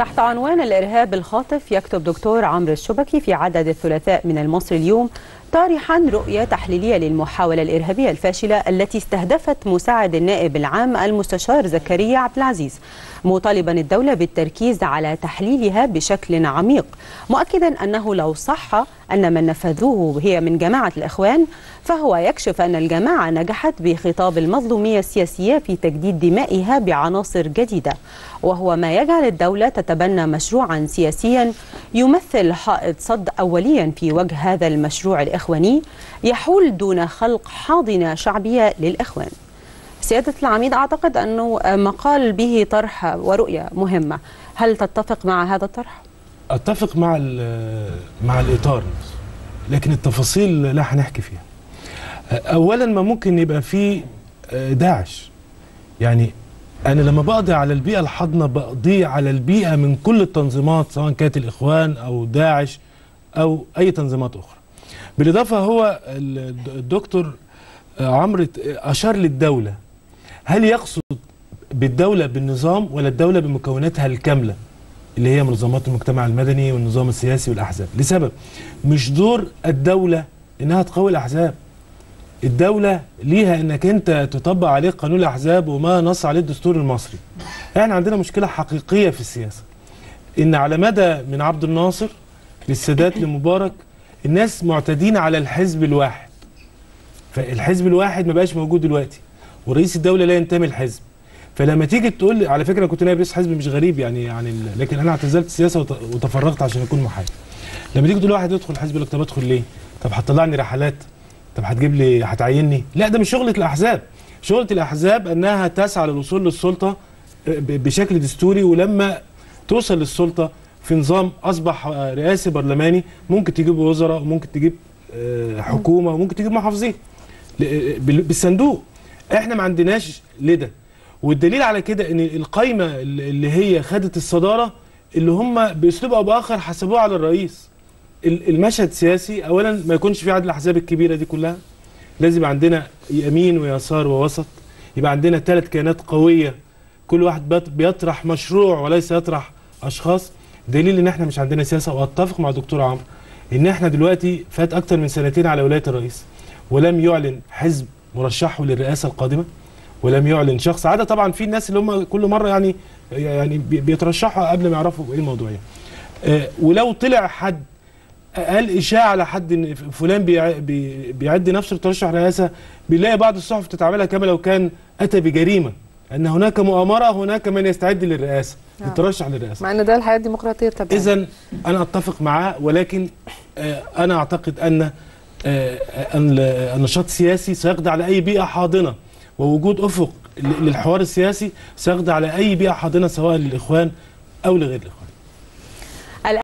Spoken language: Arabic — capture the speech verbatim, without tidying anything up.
تحت عنوان الإرهاب الخاطف يكتب دكتور عمرو الشوبكي في عدد الثلاثاء من المصري اليوم طارحا رؤية تحليلية للمحاولة الإرهابية الفاشلة التي استهدفت مساعد النائب العام المستشار زكريا عبد العزيز، مطالبا الدولة بالتركيز على تحليلها بشكل عميق، مؤكدا أنه لو صح أن من نفذوه هي من جماعة الإخوان فهو يكشف أن الجماعة نجحت بخطاب المظلومية السياسية في تجديد دمائها بعناصر جديدة، وهو ما يجعل الدولة تتبنى مشروعا سياسيا يمثل حائط صد أوليا في وجه هذا المشروع الإخواني يحول دون خلق حاضنة شعبية للإخوان. سيادة العميد، أعتقد أنه مقال به طرح ورؤية مهمة، هل تتفق مع هذا الطرح؟ أتفق مع مع الإطار، لكن التفاصيل لا هنحكي فيها. أولا ما ممكن يبقى فيه داعش، يعني أنا لما بقضي على البيئة الحاضنة بقضي على البيئة من كل التنظيمات، سواء كانت الإخوان أو داعش أو أي تنظيمات أخرى. بالإضافة هو الدكتور عمرو أشار للدولة، هل يقصد بالدولة بالنظام ولا الدولة بمكوناتها الكاملة اللي هي منظمات المجتمع المدني والنظام السياسي والأحزاب؟ لسبب، مش دور الدولة إنها تقوي الأحزاب، الدولة ليها إنك أنت تطبق عليه قانون الأحزاب وما نص عليه الدستور المصري. إحنا عندنا مشكلة حقيقية في السياسة، إن على مدى من عبد الناصر للسادات لمبارك الناس معتادين على الحزب الواحد، فالحزب الواحد ما بقاش موجود دلوقتي، ورئيس الدولة لا ينتمي الحزب. فلما تيجي تقول لي، على فكره كنت نائب رئيس حزب مش غريب يعني عن ال... لكن انا اعتزلت السياسه وت... وتفرغت عشان اكون محايد. لما تيجي تقول واحد يدخل حزب، يقول لك طب ادخل ليه؟ طب هتطلعني رحلات؟ طب هتجيب لي هتعينني؟ لا، ده مش شغله الاحزاب. شغله الاحزاب انها تسعى للوصول للسلطه بشكل دستوري، ولما توصل للسلطه في نظام اصبح رئاسي برلماني ممكن تجيب وزراء وممكن تجيب حكومه وممكن تجيب محافظين بالصندوق. احنا ما عندناش لده، والدليل على كده ان القايمه اللي هي خدت الصداره اللي هم باسلوب او باخر حسبوه على الرئيس. المشهد السياسي اولا ما يكونش في عدد الاحزاب الكبيره دي كلها، لازم عندنا يمين ويسار ووسط، يبقى عندنا ثلاث كيانات قويه كل واحد بيطرح مشروع وليس يطرح اشخاص. دليل ان احنا مش عندنا سياسه. واتفق مع دكتور عمرو ان احنا دلوقتي فات اكتر من سنتين على ولايه الرئيس ولم يعلن حزب مرشحه للرئاسه القادمه، ولم يعلن شخص عادة. طبعا في الناس اللي هم كل مره يعني يعني بيترشحوا قبل ما يعرفوا ايه الموضوعيه، آه ولو طلع حد قال اشاعه على حد ان فلان بيع بي بيعد نفسه لترشح رئاسه، بنلاقي بعض الصحف تتعاملها كما لو كان اتى بجريمه، ان هناك مؤامره، هناك من يستعد للرئاسه يترشح للرئاسه، مع ان ده الحياه الديمقراطيه طبعا. اذا انا اتفق معاه، ولكن آه انا اعتقد ان آه النشاط السياسي سيقضي على اي بيئه حاضنه، ووجود افق للحوار السياسي سيقضي على اي بيئه حاضنه سواء للاخوان او لغير الاخوان.